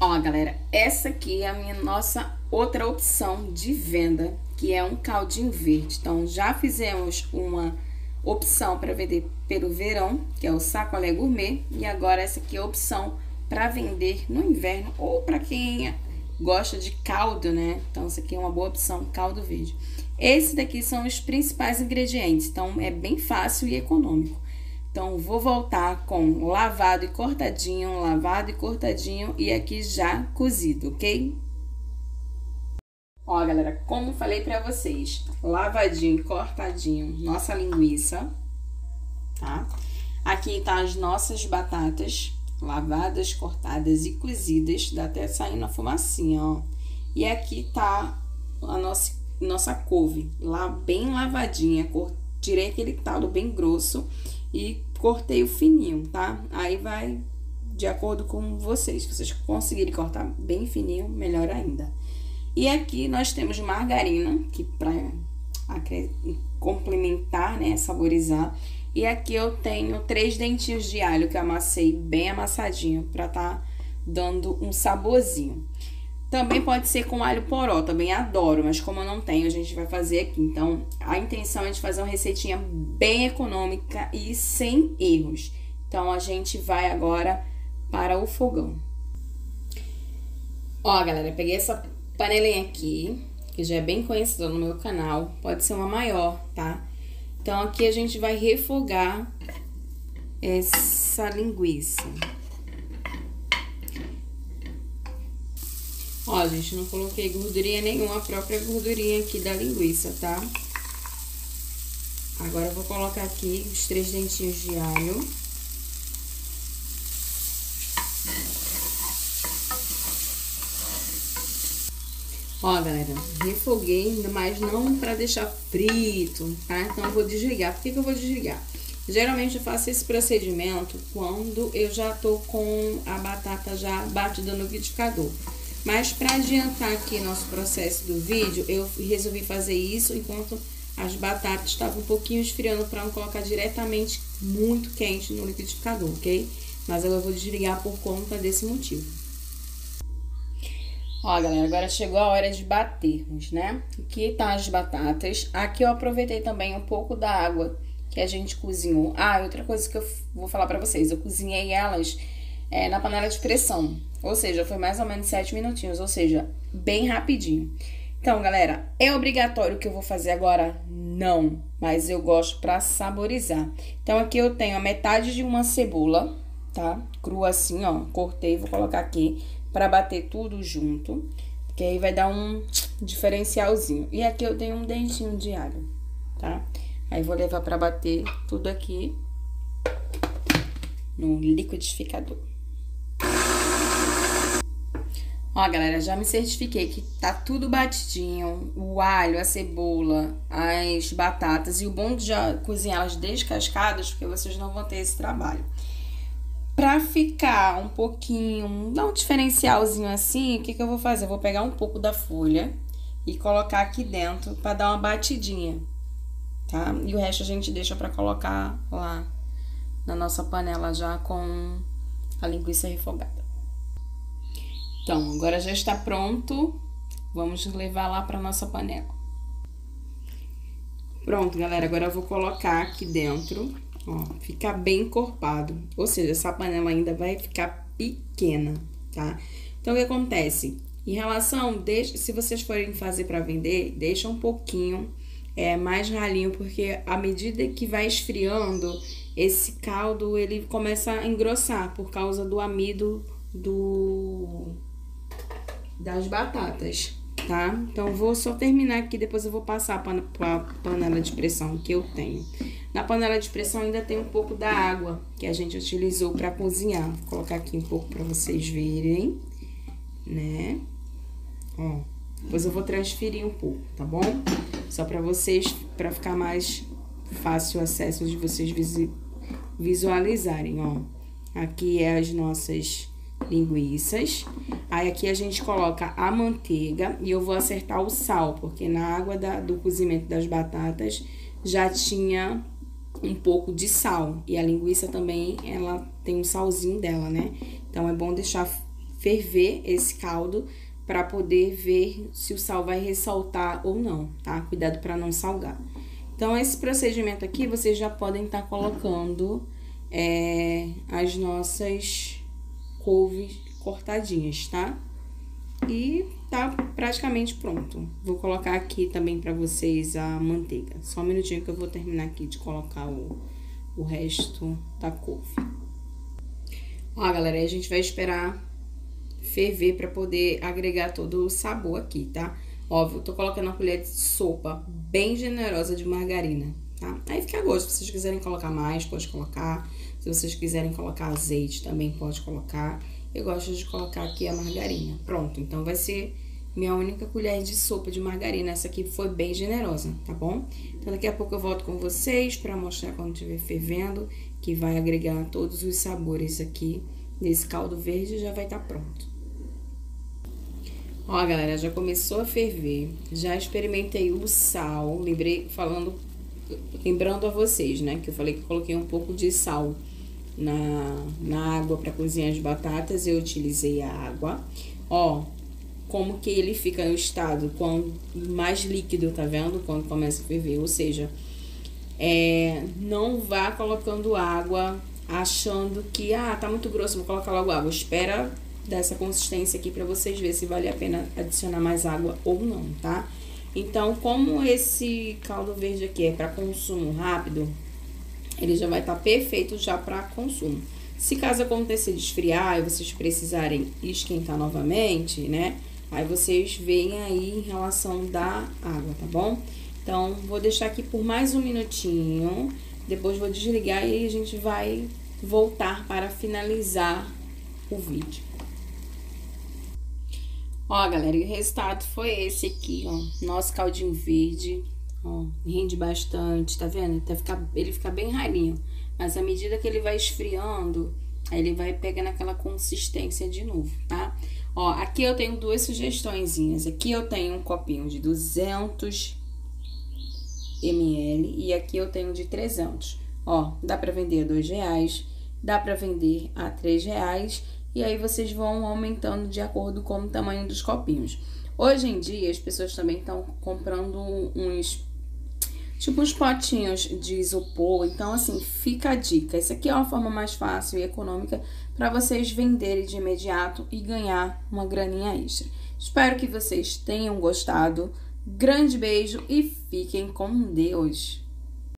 Ó, galera, essa aqui é a minha nossa outra opção de venda, que é um caldinho verde. Então, já fizemos uma opção para vender pelo verão, que é o sacolé gourmet, e agora essa aqui é a opção para vender no inverno ou para quem gosta de caldo, né? Então, essa aqui é uma boa opção, caldo verde. Esse daqui são os principais ingredientes, então é bem fácil e econômico. Então, vou voltar com lavado e cortadinho e aqui já cozido, ok? Ó, galera, como falei pra vocês, lavadinho e cortadinho, nossa linguiça, tá? Aqui tá as nossas batatas, lavadas, cortadas e cozidas, dá até saindo a fumacinha, ó. E aqui tá a nossa couve, lá bem lavadinha, tirei aquele talo bem grosso e cortei o fininho, tá? Aí vai de acordo com vocês. Se vocês conseguirem cortar bem fininho, melhor ainda. E aqui nós temos margarina, que pra complementar, né, saborizar. E aqui eu tenho 3 dentinhos de alho que eu amassei bem amassadinho pra tá dando um saborzinho. Também pode ser com alho poró, também adoro, mas como eu não tenho, a gente vai fazer aqui. Então, a intenção é de fazer uma receitinha bem econômica e sem erros. Então, a gente vai agora para o fogão. Ó, galera, peguei essa panelinha aqui, que já é bem conhecida no meu canal. Pode ser uma maior, tá? Então, aqui a gente vai refogar essa linguiça. Ó, gente, não coloquei gordurinha nenhuma, a própria gordurinha aqui da linguiça, tá? Agora eu vou colocar aqui os 3 dentinhos de alho. Ó, galera, refoguei, mas não pra deixar frito, tá? Então eu vou desligar. Por que que eu vou desligar? Geralmente eu faço esse procedimento quando eu já tô com a batata já batida no liquidificador. Mas para adiantar aqui nosso processo do vídeo, eu resolvi fazer isso enquanto as batatas estavam um pouquinho esfriando para não colocar diretamente muito quente no liquidificador, ok? Mas eu vou desligar por conta desse motivo. Ó, galera, agora chegou a hora de batermos, né? Aqui tá as batatas. Aqui eu aproveitei também um pouco da água que a gente cozinhou. Ah, outra coisa que eu vou falar para vocês, eu cozinhei elas na panela de pressão. Ou seja, foi mais ou menos 7 minutinhos, ou seja, bem rapidinho. Então, galera, é obrigatório o que eu vou fazer agora? Não, mas eu gosto pra saborizar. Então, aqui eu tenho a metade de uma cebola, tá? Crua assim, ó, cortei, vou colocar aqui pra bater tudo junto, porque aí vai dar um diferencialzinho. E aqui eu tenho um dentinho de alho, tá? Aí vou levar pra bater tudo aqui no liquidificador. Ó, galera, já me certifiquei que tá tudo batidinho, o alho, a cebola, as batatas, e o bom de já cozinhar elas descascadas, porque vocês não vão ter esse trabalho. Pra ficar um pouquinho, dar um diferencialzinho assim, o que que eu vou fazer? Eu vou pegar um pouco da folha e colocar aqui dentro pra dar uma batidinha, tá? E o resto a gente deixa pra colocar lá na nossa panela já com a linguiça refogada. Então, agora já está pronto, vamos levar lá para nossa panela. Pronto, galera, agora eu vou colocar aqui dentro, ó, fica bem encorpado, ou seja, essa panela ainda vai ficar pequena, tá? Então, o que acontece? Em relação, se vocês forem fazer para vender, deixa um pouquinho mais ralinho, porque à medida que vai esfriando, esse caldo, ele começa a engrossar por causa do amido das batatas, tá? Então, vou só terminar aqui, depois eu vou passar pra panela de pressão que eu tenho. Na panela de pressão ainda tem um pouco da água que a gente utilizou pra cozinhar. Vou colocar aqui um pouco pra vocês verem, né? Ó, depois eu vou transferir um pouco, tá bom? Só pra vocês, pra ficar mais fácil o acesso de vocês visualizarem, ó. Aqui é as nossas linguiças, aí aqui a gente coloca a manteiga e eu vou acertar o sal, porque na água do cozimento das batatas já tinha um pouco de sal, e a linguiça também, ela tem um salzinho dela, né? Então é bom deixar ferver esse caldo para poder ver se o sal vai ressaltar ou não, tá? Cuidado para não salgar. Então, esse procedimento aqui, vocês já podem estar colocando as nossas couves cortadinhas, tá? E tá praticamente pronto. Vou colocar aqui também para vocês a manteiga. Só um minutinho que eu vou terminar aqui de colocar o resto da couve. Ó, galera, aí a gente vai esperar ferver para poder agregar todo o sabor aqui, tá? Óbvio, tô colocando uma colher de sopa bem generosa de margarina, tá? Aí fica a gosto, se vocês quiserem colocar mais, pode colocar. Se vocês quiserem colocar azeite, também pode colocar. Eu gosto de colocar aqui a margarina. Pronto, então vai ser minha única colher de sopa de margarina. Essa aqui foi bem generosa, tá bom? Então daqui a pouco eu volto com vocês para mostrar quando estiver fervendo, que vai agregar todos os sabores aqui nesse caldo verde, já vai estar pronto. Ó, galera, já começou a ferver, já experimentei o sal, lembrando a vocês, né, que eu falei que coloquei um pouco de sal na água para cozinhar as batatas, eu utilizei a água. Ó, como que ele fica no estado quando mais líquido, tá vendo? Quando começa a ferver, ou seja, não vá colocando água achando que, tá muito grosso, vou colocar logo água. Espera dessa consistência aqui para vocês verem se vale a pena adicionar mais água ou não, tá? Então, como esse caldo verde aqui é para consumo rápido, ele já vai estar perfeito já para consumo. Se caso acontecer de esfriar e vocês precisarem esquentar novamente, né? Aí vocês veem aí em relação da água, tá bom? Então, vou deixar aqui por mais um minutinho. Depois vou desligar e a gente vai voltar para finalizar o vídeo. Ó, galera, o resultado foi esse aqui, ó. Nosso caldinho verde, ó, rende bastante, tá vendo? Ele fica bem ralinho, mas à medida que ele vai esfriando, aí ele vai pegando aquela consistência de novo, tá? Ó, aqui eu tenho duas sugestõezinhas. Aqui eu tenho um copinho de 200 ml e aqui eu tenho de 300. Ó, dá para vender a R$2, dá para vender a R$3 e aí vocês vão aumentando de acordo com o tamanho dos copinhos. Hoje em dia as pessoas também estão comprando uns potinhos de isopor, então assim, fica a dica. Isso aqui é uma forma mais fácil e econômica para vocês venderem de imediato e ganhar uma graninha extra. Espero que vocês tenham gostado. Grande beijo e fiquem com Deus!